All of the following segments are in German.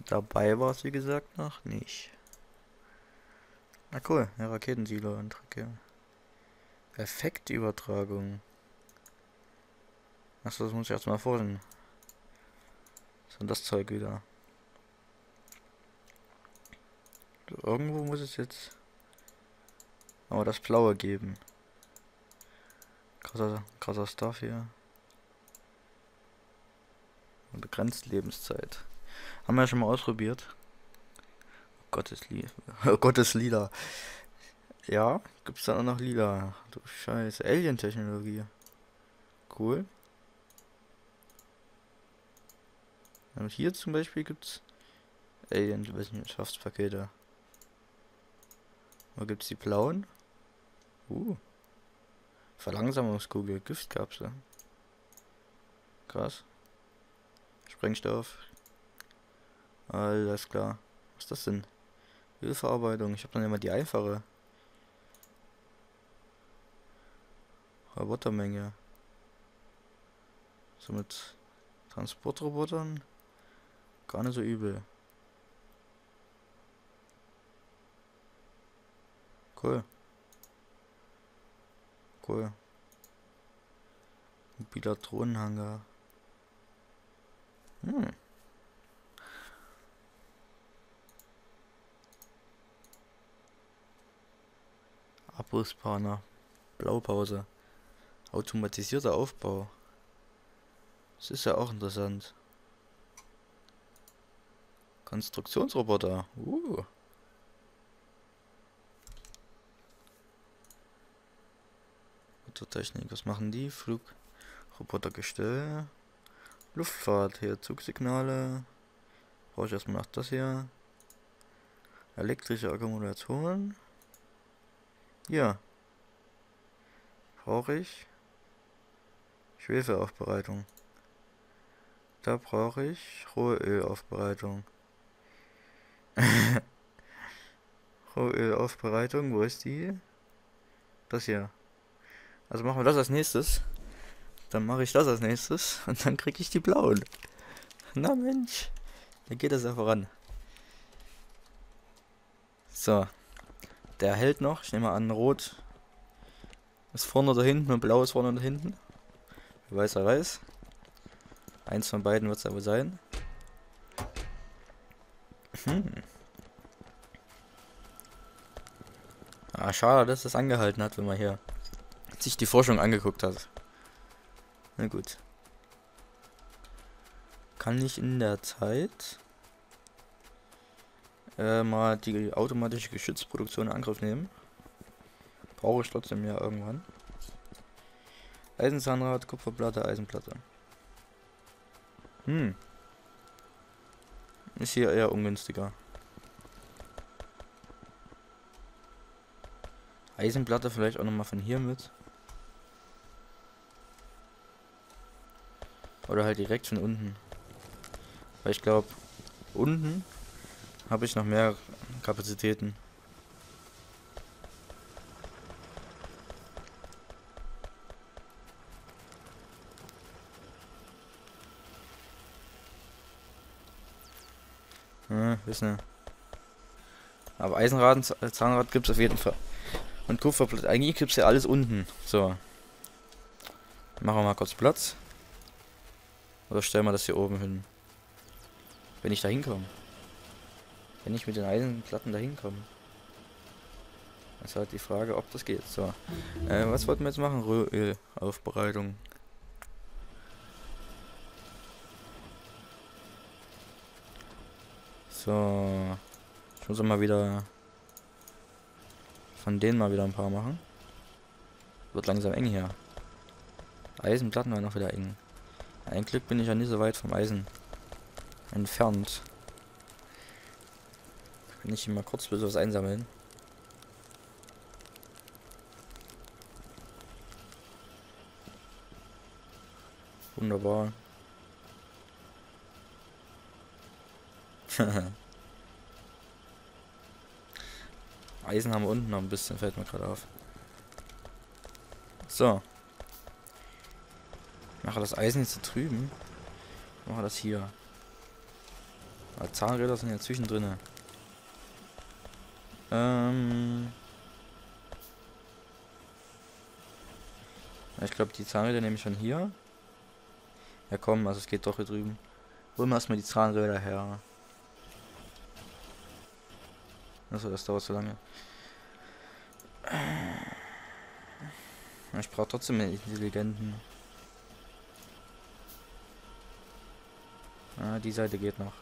du dabei warst, wie gesagt, noch nicht. Na cool, eine Raketensilo-Anträge. Effektübertragung. Achso, das muss ich erstmal vorstellen. So, das Zeug wieder. So, irgendwo muss es jetzt aber das Blaue geben. Krasser Stuff hier. Begrenzt Lebenszeit. Haben wir ja schon mal ausprobiert. Gottes Lila. Ja, gibt's da auch noch Lila. Du Scheiße. Alien-Technologie. Cool. Und hier zum Beispiel gibt's Alien, ich weiß nicht, Schaftspakete. Wo gibt's die blauen? Verlangsamungskugel, Giftkapsel. Krass. Sprengstoff. Alles klar. Was ist das denn? Ölverarbeitung. Ich habe dann immer die einfache. Robotermenge. So mit Transportrobotern. Gar nicht so übel. Cool. Cool. Mobiler Drohnenhangar. Abrisspartner. Blaupause. Automatisierter Aufbau. Das ist ja auch interessant. Konstruktionsroboter. Rotortechnik. Was machen die? Flugrobotergestell. Luftfahrt. Hier Zugsignale. Brauche ich erstmal nach das hier. Elektrische Akkumulatoren. Ja. Brauche ich. Schwefelaufbereitung. Da brauche ich Rohölaufbereitung. Rohölaufbereitung, wo ist die? Das hier. Also machen wir das als nächstes. Dann mache ich das als nächstes. Und dann kriege ich die blauen. Na Mensch. Dann geht das ja voran. So. Der hält noch. Ich nehme mal an, rot ist vorne oder hinten und blau ist vorne oder hinten. Weiß, er weiß. Eins von beiden wird es aber sein. Ah, schade, dass das angehalten hat, wenn man hier sich die Forschung angeguckt hat. Na gut. Kann ich in der Zeit mal die automatische Geschützproduktion in Angriff nehmen? Brauche ich trotzdem ja irgendwann. Eisenzahnrad, Kupferplatte, Eisenplatte. Ist hier eher ungünstiger. Eisenplatte vielleicht auch nochmal von hier mit. Oder halt direkt von unten. Weil ich glaube, unten habe ich noch mehr Kapazitäten. Wissen. Aber Eisenrad und Zahnrad gibt es auf jeden Fall. Und Kupferplatte. Eigentlich gibt es ja alles unten. So. Machen wir mal kurz Platz. Oder stellen wir das hier oben hin. Wenn ich da hinkomme. Wenn ich mit den Eisenplatten da hinkomme. Das ist halt die Frage, ob das geht. So. Was wollten wir jetzt machen? Röhlaufbereitung. So, ich muss mal wieder von denen mal wieder ein paar machen. Wird langsam eng hier. Eisenplatten waren noch wieder eng. Ein Glück bin ich ja nicht so weit vom Eisen entfernt. Kann ich hier mal kurz was einsammeln. Wunderbar. Eisen haben wir unten noch ein bisschen, fällt mir gerade auf. So. Ich mache das Eisen jetzt da drüben. Ich mache das hier. Aber Zahnräder sind ja zwischendrin. Ich glaube, die Zahnräder nehme ich schon hier. Ja komm, also es geht doch hier drüben. Holen wir erstmal die Zahnräder her. Achso, das dauert so lange. Ich brauche trotzdem den Intelligenten. Ah, die Seite geht noch.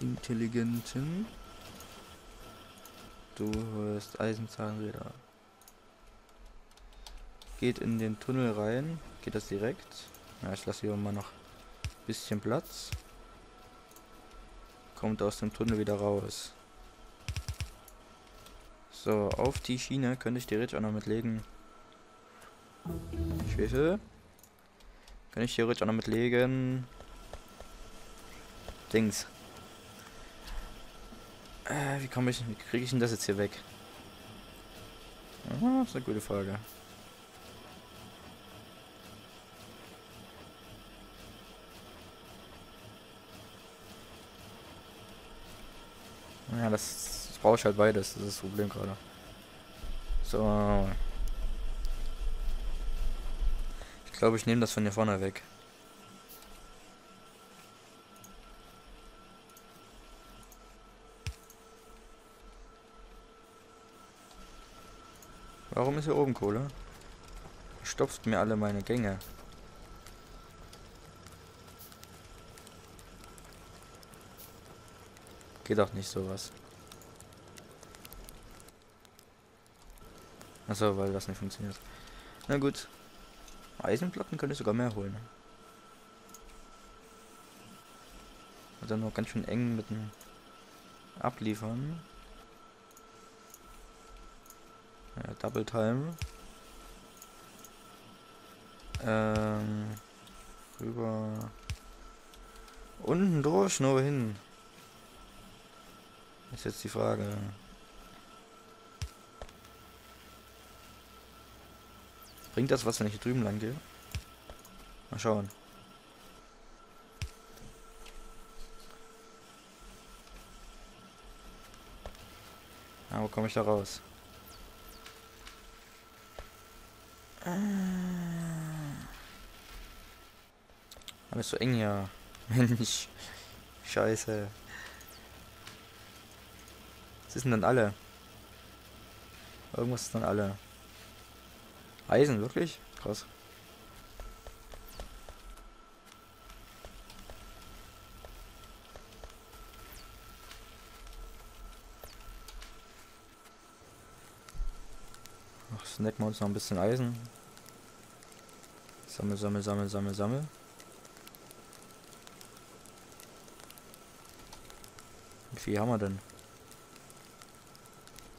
Intelligenten. Du holst Eisenzahnräder. Geht in den Tunnel rein. Geht das direkt? Ja, ich lasse hier mal noch ein bisschen Platz. Kommt aus dem Tunnel wieder raus. So, auf die Schiene könnte ich theoretisch auch noch mitlegen. Schwefel. Kann ich theoretisch auch noch mitlegen. Dings. Wie kriege ich denn das jetzt hier weg? Ah, das ist eine gute Frage. Ja, das brauche ich halt beides, das ist das Problem gerade. So. Ich glaube, ich nehme das von hier vorne weg. Warum ist hier oben Kohle? Stopft mir alle meine Gänge. Geht auch nicht sowas. Achso, weil das nicht funktioniert. Na gut. Eisenplatten könnte ich sogar mehr holen. Und dann noch ganz schön eng mit dem Abliefern. Ja, Double Time. Rüber. Unten durch, nur hin. Ist jetzt die Frage. Bringt das was, wenn ich hier drüben lang gehe? Mal schauen. Ja, wo komme ich da raus? Aber ist so eng hier. Mensch. Scheiße. Was ist denn dann alle? Irgendwas ist dann alle. Eisen, wirklich? Krass. Ach, snacken wir uns noch ein bisschen Eisen. Sammel, sammel, sammel, sammel, sammel. Wie viel haben wir denn?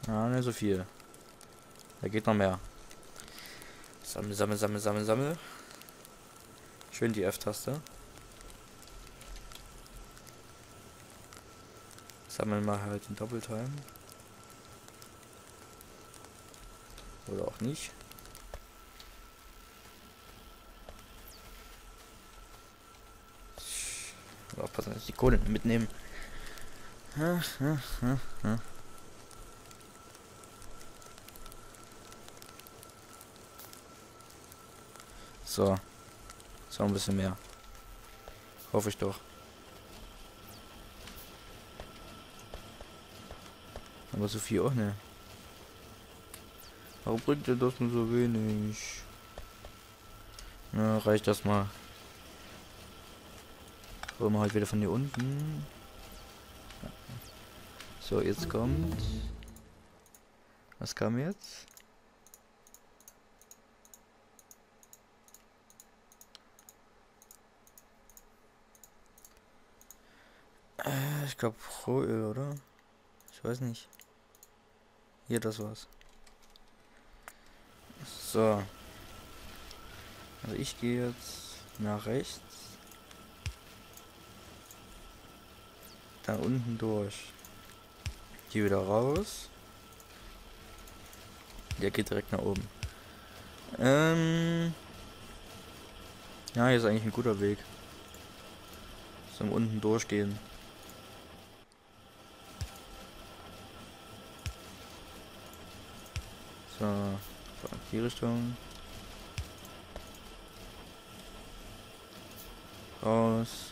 Ah, nicht so viel. Da geht noch mehr. Sammel, sammel, sammel, sammel, sammel. Schön die F-Taste. Sammeln wir halt in Doppeltime. Oder auch nicht. Ich muss aufpassen, dass ich die Kohle mitnehmen. So, so ein bisschen mehr. Hoffe ich doch. Aber so viel auch nicht. Warum bringt ihr das nur so wenig? Na, reicht das mal. Holen wir halt wieder von hier unten. So, jetzt kommt. Was kam jetzt? Ich glaube Rohöl, oder? Ich weiß nicht. Hier, das war's. So. Also ich gehe jetzt nach rechts. Dann unten durch. Hier wieder raus. Der geht direkt nach oben. Ja, hier ist eigentlich ein guter Weg. Zum unten durchgehen. So, in die Richtung. Raus.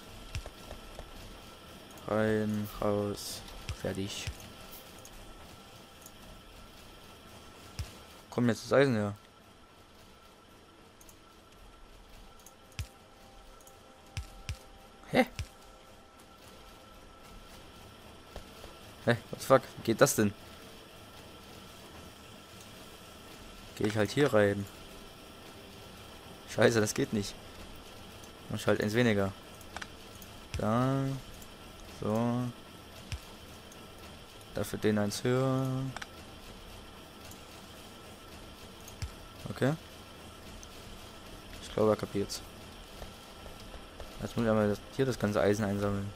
Rein, raus. Fertig. Kommt jetzt das Eisen her. Hä? Hä? What the fuck? Wie geht das denn? Gehe ich halt hier rein. Scheiße, das geht nicht. Mach halt eins weniger. Da. So. Dafür den eins höher. Okay. Ich glaube, er kapiert's. Jetzt muss ich einmal hier das ganze Eisen einsammeln.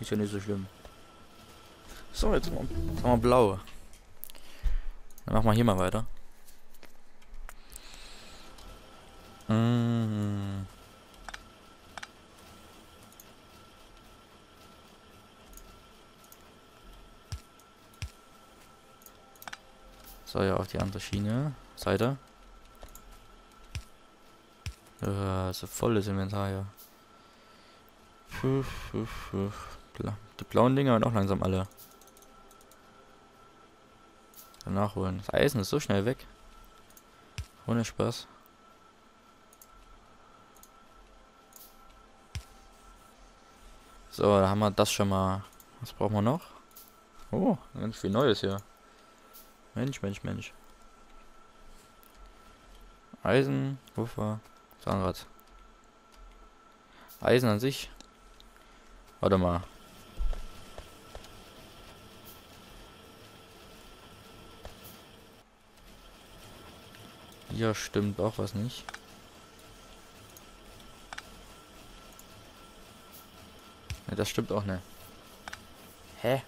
Ist ja nicht so schlimm. So, jetzt haben wir blaue. Dann machen wir hier mal weiter. So, ja, auf die andere Schiene. Seite. So volles Inventar hier. Die blauen Dinger werden auch langsam alle. Dann nachholen. Das Eisen ist so schnell weg. Ohne Spaß. So, da haben wir das schon mal. Was brauchen wir noch? Oh, ganz viel Neues hier. Mensch, Mensch, Mensch. Eisen, Puffer. Zahnrad. Eisen an sich. Warte mal. Hier stimmt auch was nicht. Ja, das stimmt auch nicht. Hä?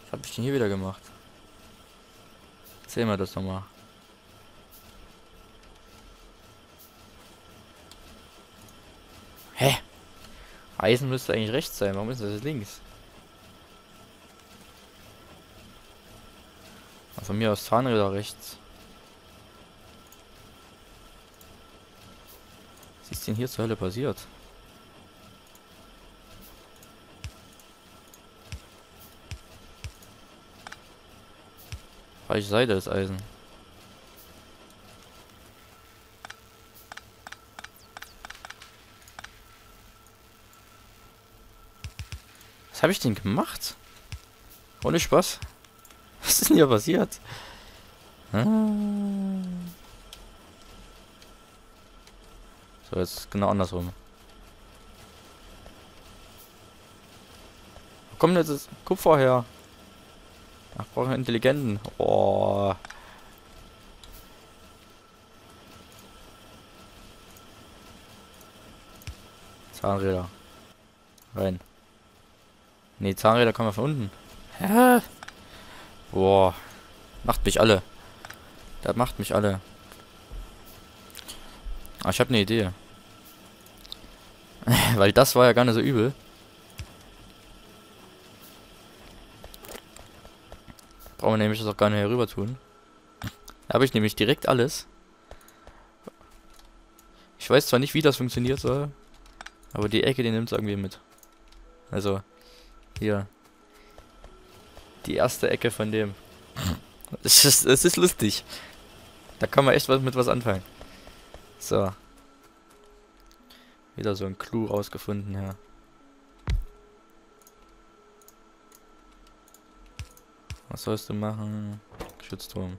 Was habe ich denn hier wieder gemacht? Erzähl mir das nochmal. Hä? Eisen müsste eigentlich rechts sein. Warum ist das jetzt links? Von mir aus Zahnräder rechts. Was ist denn hier zur Hölle passiert? Falsche Seite ist Eisen. Was habe ich denn gemacht? Ohne Spaß. Was ist denn hier passiert? So, jetzt genau andersrum. Wo kommt jetzt das Kupfer her? Ach, brauchen wir Intelligenten. Oh. Zahnräder. Rein. Ne, Zahnräder kommen wir von unten. Hä? Boah, macht mich alle. Das macht mich alle. Ah, ich habe eine Idee. Weil das war ja gar nicht so übel. Brauchen wir nämlich das auch gar nicht hier rüber tun. Da habe ich nämlich direkt alles. Ich weiß zwar nicht, wie das funktioniert soll, aber die Ecke, die nimmt es irgendwie mit. Also, hier. Die erste Ecke von dem. Es ist lustig. Da kann man echt was mit was anfangen. So. Wieder so ein Clou rausgefunden, ja. Was sollst du machen? Schutzturm.